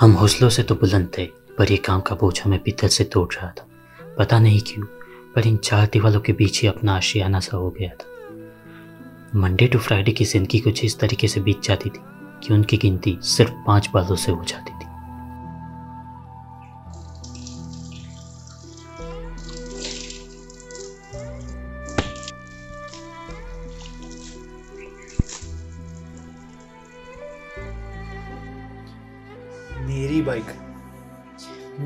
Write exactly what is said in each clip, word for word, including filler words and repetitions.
हम हौसलों से तो बुलंद थे, पर ये काम का बोझ हमें भीतर से तोड़ रहा था। पता नहीं क्यों, पर इन चार दीवालों के बीच ही अपना आशियाना सा हो गया था। मंडे टू फ्राइडे की जिंदगी कुछ इस तरीके से बीत जाती थी कि उनकी गिनती सिर्फ पांच बालों से हो जाती थी। मेरी बाइक,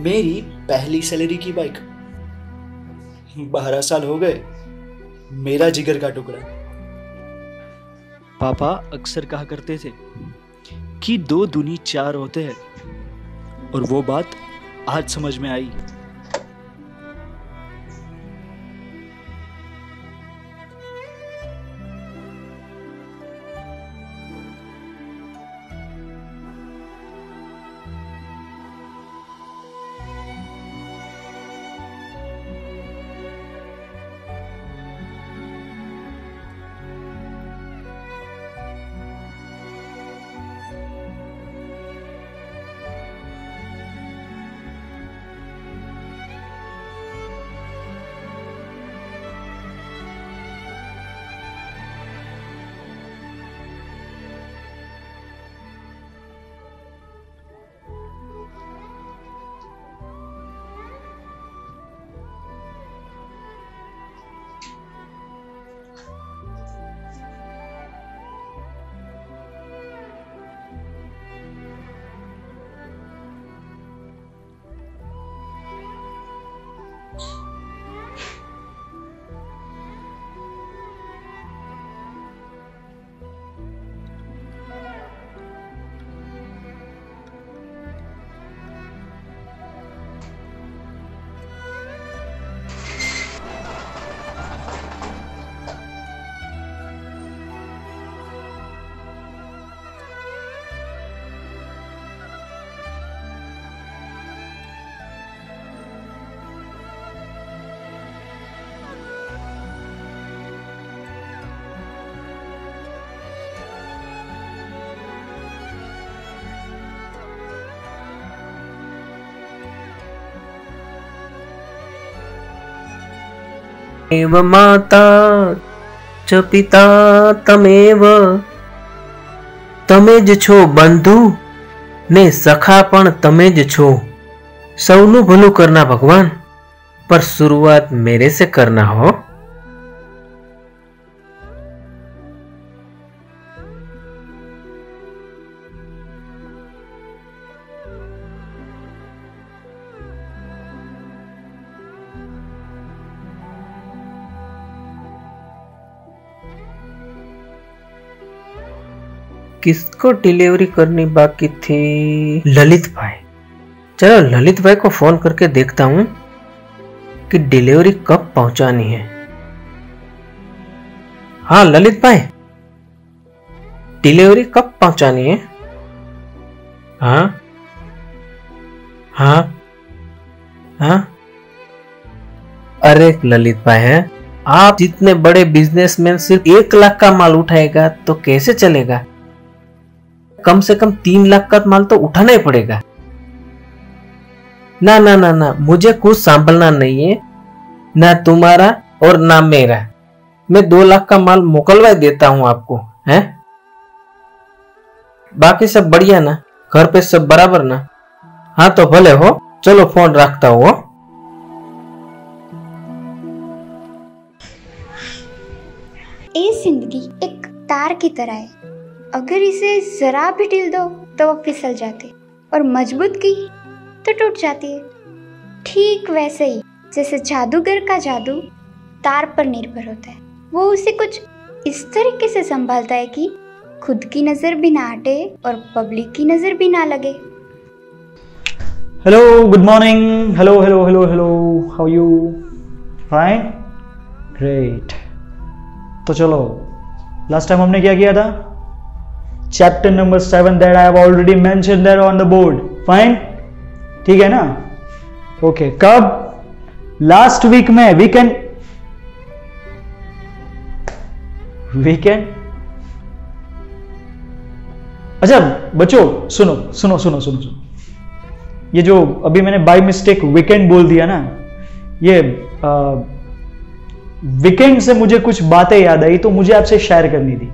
मेरी पहली सैलरी की बाइक, बारह साल हो गए, मेरा जिगर का टुकड़ा। पापा अक्सर कहा करते थे कि दो दूनी चार होते हैं, और वो बात आज समझ में आई। एव माता च पिता तमेव, तमे ज छो बंधु ने सखा पण तमे ज छो। सौनु भलू करना भगवान, पर शुरुआत मेरे से करना हो। किसको डिलीवरी करनी बाकी थी? ललित भाई। चलो ललित भाई को फोन करके देखता हूं कि डिलीवरी कब पहुंचानी है। हाँ ललित भाई, डिलीवरी कब पहुंचानी है? हाँ हाँ हाँ। अरे ललित भाई है, आप जितने बड़े बिजनेसमैन सिर्फ एक लाख का माल उठाएगा तो कैसे चलेगा? कम से कम तीन लाख का माल तो उठाना ही पड़ेगा। ना ना ना ना, मुझे कुछ संभालना नहीं है, ना तुम्हारा और ना मेरा। मैं दो लाख का माल मुकलवा देता हूं आपको, हैं? बाकी सब बढ़िया ना? घर पे सब बराबर ना? हाँ तो भले हो, चलो फोन रखता हूं। ये जिंदगी एक तार की तरह है, अगर इसे जरा भी ढील दो तो वो फिसल जाती, और मजबूत की तो टूट जाती है। ठीक वैसे ही जैसे जादूगर का जादू तार पर निर्भर होता है, वो उसे कुछ इस तरीके से संभालता है कि खुद की नजर भी ना हटे और पब्लिक की नजर भी ना लगे। Hello good morning, hello hello hello hello, how you? Fine, great. तो चलो, लास्ट टाइम हमने क्या किया था? Chapter number seven that I have already mention that on the board. Fine, ठीक है ना? ओके, कब? लास्ट वीक में। वीकेंड वीकेंड अच्छा बच्चों, सुनो सुनो सुनो सुनो सुनो ये जो अभी मैंने बाय मिस्टेक वीकेंड बोल दिया ना, ये आ, वीकेंड से मुझे कुछ बातें याद आई तो मुझे आपसे शेयर करनी थी।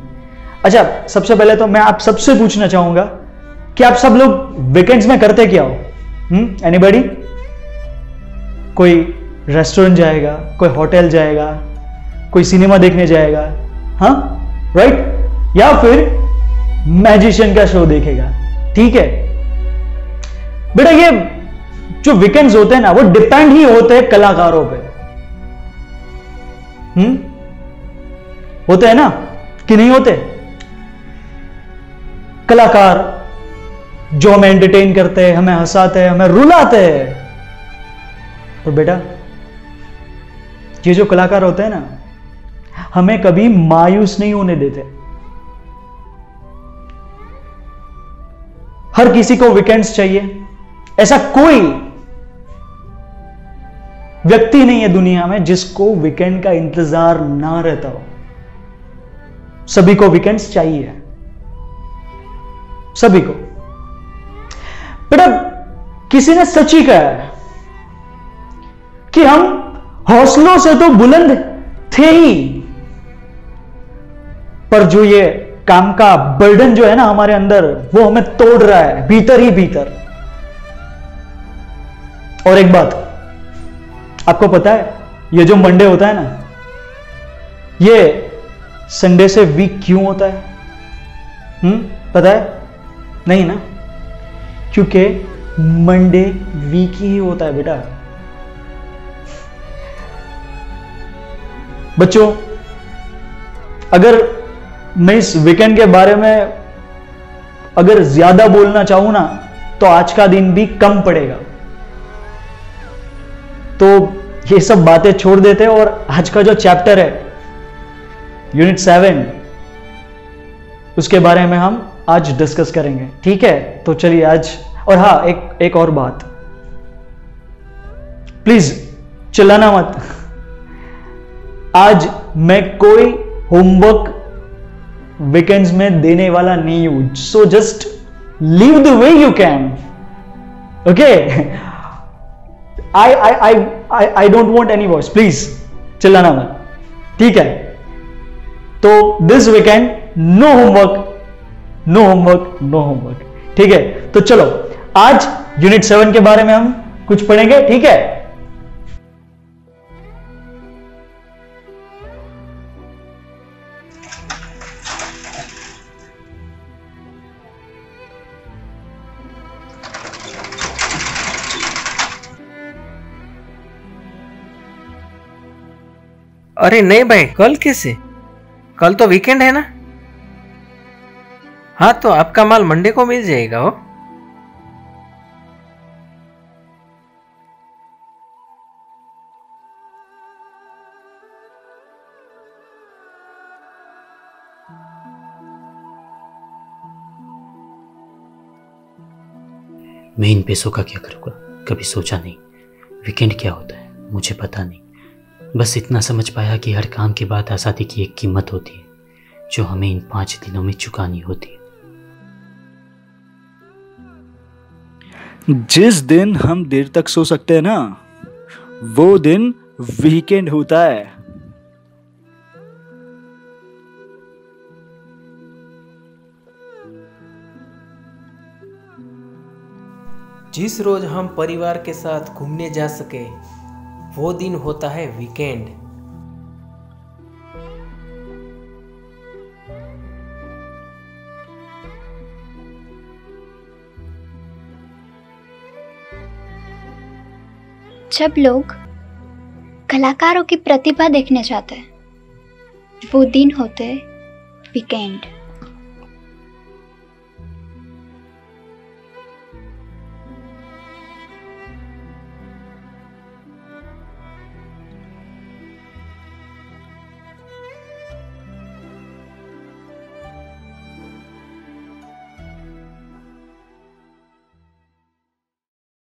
अच्छा, सबसे पहले तो मैं आप सबसे पूछना चाहूंगा कि आप सब लोग वीकेंड्स में करते क्या हो? हम्म एनीबॉडी? कोई रेस्टोरेंट जाएगा, कोई होटल जाएगा, कोई सिनेमा देखने जाएगा, हाँ राइट right? या फिर मैजिशियन का शो देखेगा। ठीक है बेटा, ये जो वीकेंड्स होते हैं ना वो डिपेंड ही होते हैं कलाकारों पे। हम्म होते हैं ना कि नहीं होते? कलाकार जो हमें एंटरटेन करते हैं, हमें हंसाते हैं, हमें रुलाते हैं। और बेटा ये जो कलाकार होते हैं ना, हमें कभी मायूस नहीं होने देते। हर किसी को वीकेंड्स चाहिए, ऐसा कोई व्यक्ति नहीं है दुनिया में जिसको वीकेंड का इंतजार ना रहता हो। सभी को वीकेंड्स चाहिए, सभी को। बेटा किसी ने सच ही कहा है कि हम हौसलों से तो बुलंद थे ही, पर जो ये काम का बर्डन जो है ना हमारे अंदर, वो हमें तोड़ रहा है भीतर ही भीतर। और एक बात आपको पता है, ये जो मंडे होता है ना, ये संडे से वीक क्यों होता है? हम्म पता है? नहीं ना? क्योंकि मंडे वीक ही होता है बेटा। बच्चों अगर मैं इस वीकेंड के बारे में अगर ज्यादा बोलना चाहूं ना तो आज का दिन भी कम पड़ेगा, तो ये सब बातें छोड़ देते हैं और आज का जो चैप्टर है यूनिट सेवन, उसके बारे में हम आज डिस्कस करेंगे। ठीक है, तो चलिए आज। और हाँ, एक एक और बात, प्लीज चिल्लाना मत। आज मैं कोई होमवर्क वीकेंड्स में देने वाला नहीं हूं, so just leave the way you can. Okay, I I I I I don't want any voice, please चिल्लाना मत। ठीक है, तो this weekend no homework, no homework, no homework. ठीक है, तो चलो आज यूनिट सेवन के बारे में हम कुछ पढ़ेंगे। ठीक है, अरे नहीं भाई, कल कैसे? कल तो वीकेंड है ना। हाँ तो आपका माल मंडे को मिल जाएगा। हो मैं इन पैसों का क्या करूँगा, कभी सोचा नहीं। वीकेंड क्या होता है मुझे पता नहीं, बस इतना समझ पाया कि हर काम के बाद आज़ादी की एक कीमत होती है जो हमें इन पाँच दिनों में चुकानी होती है। जिस दिन हम देर तक सो सकते हैं ना, वो दिन वीकेंड होता है। जिस रोज हम परिवार के साथ घूमने जा सके वो दिन होता है वीकेंड। जब लोग कलाकारों की प्रतिभा देखने जाते हैं वो दिन होते वीकेंड।